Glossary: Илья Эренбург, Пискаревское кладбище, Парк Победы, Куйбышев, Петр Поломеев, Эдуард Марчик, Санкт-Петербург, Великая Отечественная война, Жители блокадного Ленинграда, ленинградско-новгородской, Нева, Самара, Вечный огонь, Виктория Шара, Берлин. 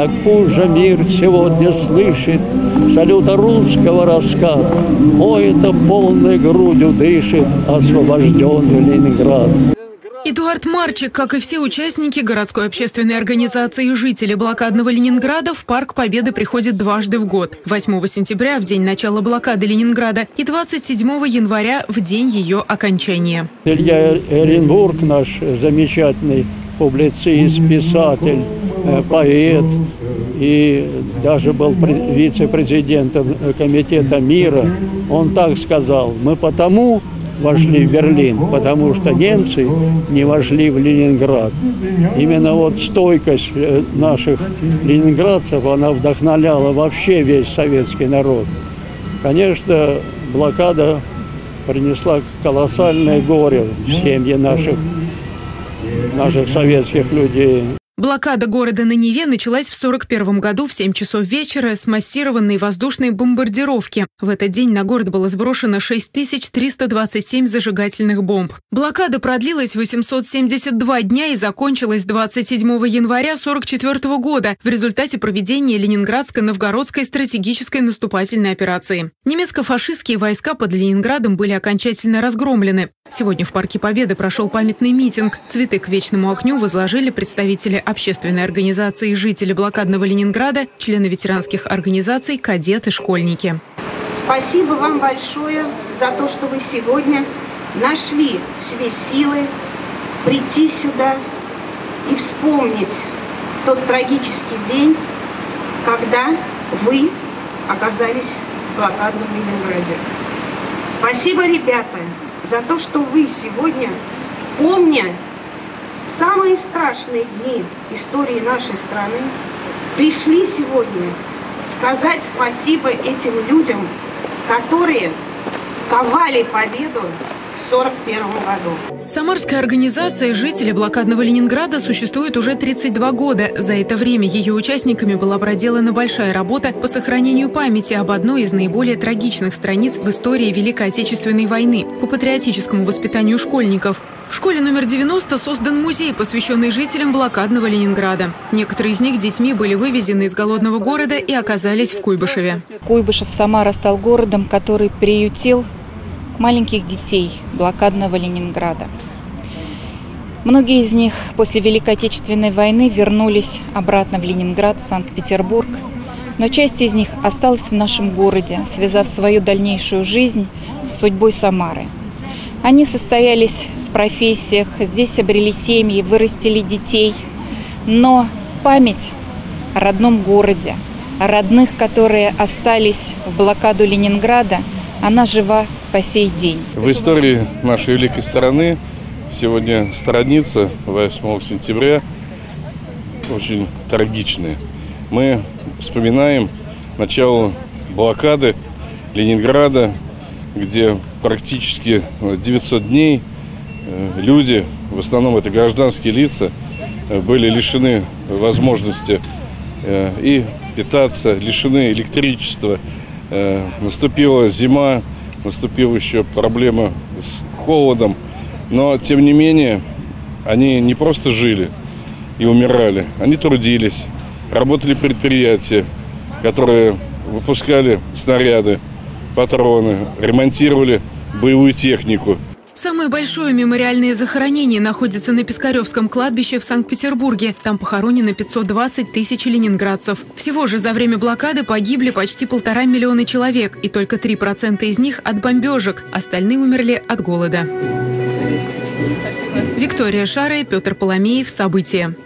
так пусть мир сегодня слышит салюта русского раскат. О, это полной грудью дышит освобожденный Ленинград. Эдуард Марчик, как и все участники городской общественной организации «Жители блокадного Ленинграда», в Парк Победы приходит дважды в год. 8 сентября, в день начала блокады Ленинграда, и 27 января, в день ее окончания. Илья Эренбург, наш замечательный публицист, писатель, поэт, и даже был вице-президентом комитета мира, он так сказал: «Мы потому вошли в Берлин, потому что немцы не вошли в Ленинград». Именно вот стойкость наших ленинградцев, она вдохновляла вообще весь советский народ. Конечно, блокада принесла колоссальное горе в семьи наших советских людей. Блокада города на Неве началась в 1941 году в 7 часов вечера с массированной воздушной бомбардировки. В этот день на город было сброшено 6327 зажигательных бомб. Блокада продлилась 872 дня и закончилась 27 января 1944 года в результате проведения ленинградско-новгородской стратегической наступательной операции. Немецко-фашистские войска под Ленинградом были окончательно разгромлены. Сегодня в Парке Победы прошел памятный митинг. Цветы к вечному огню возложили представители общественной организации «Жители блокадного Ленинграда», члены ветеранских организаций, кадеты, школьники. Спасибо вам большое за то, что вы сегодня нашли все силы прийти сюда и вспомнить тот трагический день, когда вы оказались в блокадном Ленинграде. Спасибо, ребята, за то, что вы сегодня, помня самые страшные дни истории нашей страны, пришли сегодня сказать спасибо этим людям, которые ковали победу в 1941 году. Самарская организация «Жители блокадного Ленинграда» существует уже 32 года. За это время ее участниками была проделана большая работа по сохранению памяти об одной из наиболее трагичных страниц в истории Великой Отечественной войны, по патриотическому воспитанию школьников. В школе номер 90 создан музей, посвященный жителям блокадного Ленинграда. Некоторые из них детьми были вывезены из голодного города и оказались в Куйбышеве. Куйбышев, Самара, стал городом, который приютил маленьких детей блокадного Ленинграда. Многие из них после Великой Отечественной войны вернулись обратно в Ленинград, в Санкт-Петербург, но часть из них осталась в нашем городе, связав свою дальнейшую жизнь с судьбой Самары. Они состоялись в профессиях, здесь обрели семьи, вырастили детей, но память о родном городе, о родных, которые остались в блокаду Ленинграда, она жива по сей день. В истории нашей великой страны сегодня страница 8 сентября очень трагичная. Мы вспоминаем начало блокады Ленинграда, где практически 900 дней люди, в основном это гражданские лица, были лишены возможности и питаться, лишены электричества. Наступила зима, наступила еще проблема с холодом, но тем не менее они не просто жили и умирали, они трудились, работали предприятия, которые выпускали снаряды, патроны, ремонтировали боевую технику. Самое большое мемориальное захоронение находится на Пискаревском кладбище в Санкт-Петербурге. Там похоронено 520 тысяч ленинградцев. Всего же за время блокады погибли почти 1,5 миллиона человек, и только 3% из них от бомбежек. Остальные умерли от голода. Виктория Шара, Петр Поломеев. События.